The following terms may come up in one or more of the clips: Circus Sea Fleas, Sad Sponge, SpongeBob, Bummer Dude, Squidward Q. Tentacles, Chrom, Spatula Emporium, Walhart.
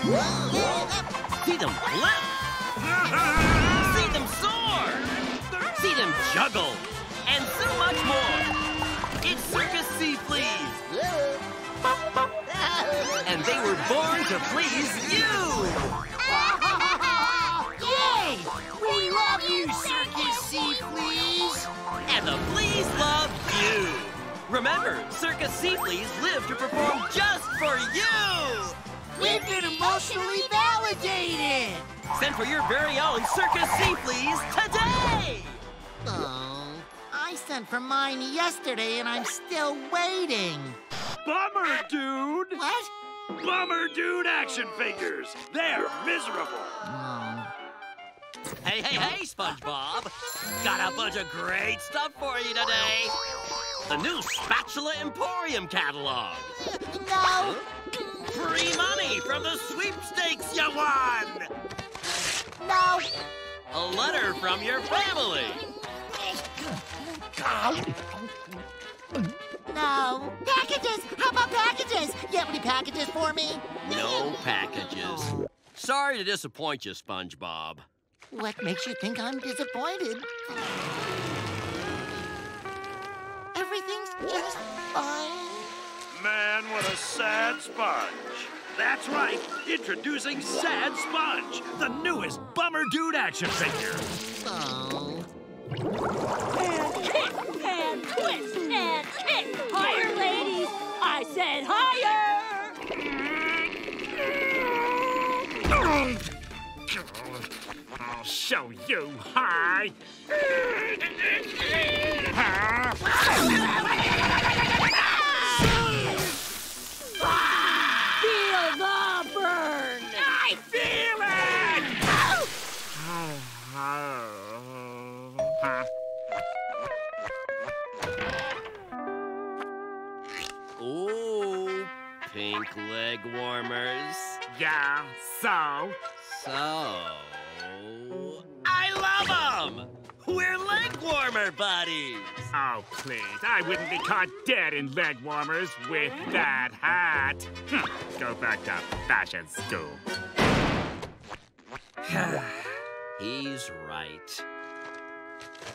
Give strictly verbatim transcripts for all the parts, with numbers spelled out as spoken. See them flip. See them soar. See them juggle. And so much more. It's Circus Sea Fleas. And they were born to please you. Yay! We love you, Circus Sea Fleas. And the fleas love you. Remember, Circus Sea Fleas live to perform just for you. We've been emotionally validated! Send for your very own Circus Sea Fleas today! Oh, I sent for mine yesterday and I'm still waiting. Bummer Dude! What? Bummer Dude action figures! They're miserable! Oh. Hey, hey, hey, SpongeBob! Got a bunch of great stuff for you today! The new Spatula Emporium catalog! No! Free money from the sweepstakes you won! No! A letter from your family! No. Packages! How about packages? You have any packages for me? No packages. Sorry to disappoint you, SpongeBob. What makes you think I'm disappointed? Everything's just fine. Man, what a sad sponge. That's right, introducing Sad Sponge, the newest Bummer Dude action figure. Oh. And kick, and twist, and kick. Higher, ladies. I said higher. I'll show you high. Pink leg warmers. Yeah, so? So... I love them! We're leg warmer buddies! Oh, please. I wouldn't be caught dead in leg warmers with that hat. Hm. Go back to fashion school. He's right.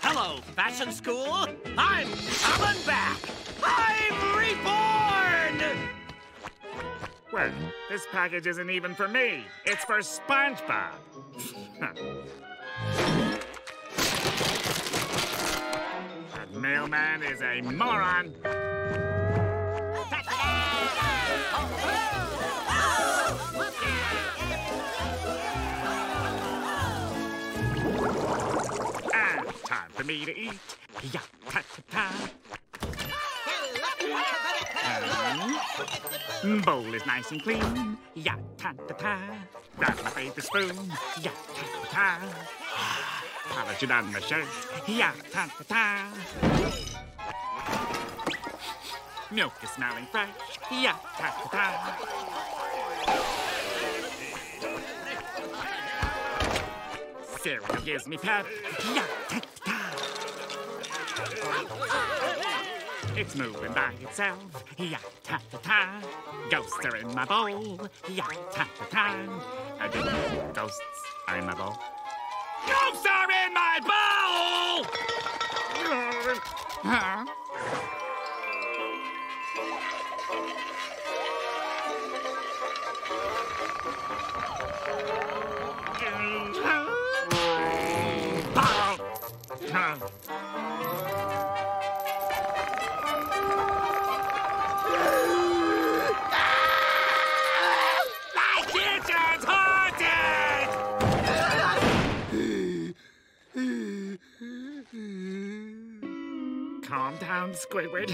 Hello, fashion school. I'm coming back. I'm reborn! Well, this package isn't even for me. It's for SpongeBob. That mailman is a moron. And it's time for me to eat. Yeah, ta ta ta. Bowl is nice and clean. Ya ta ta ta. Grab my favorite spoon. Ya ta ta ta. Polish it on my shirt. Ya ta ta ta. Milk is smelling fresh. Ya ta ta ta. Cereal gives me pep. Ya ta ta ta. It's moving by itself, ya-ta-ta-ta. Ghosts are in my bowl, ya-ta-ta-ta. I didn't know ghosts are in my bowl. Ghosts are in my bowl! Huh? Calm down, Squidward.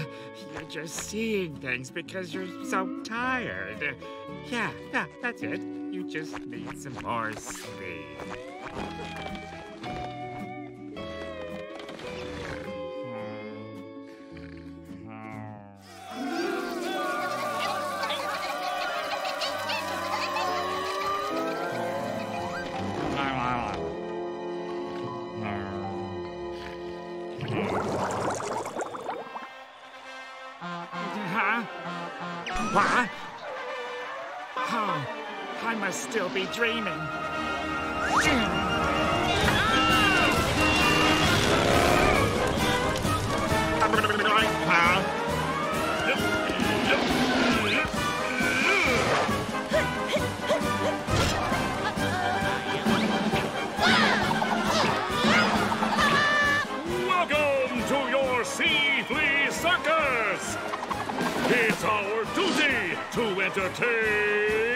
You're just seeing things because you're so tired. Yeah, yeah, that's it. You just need some more sleep. Huh? What? Oh, I I must still be dreaming. Welcome to your Sea Flea Circus! It's our duty to entertain...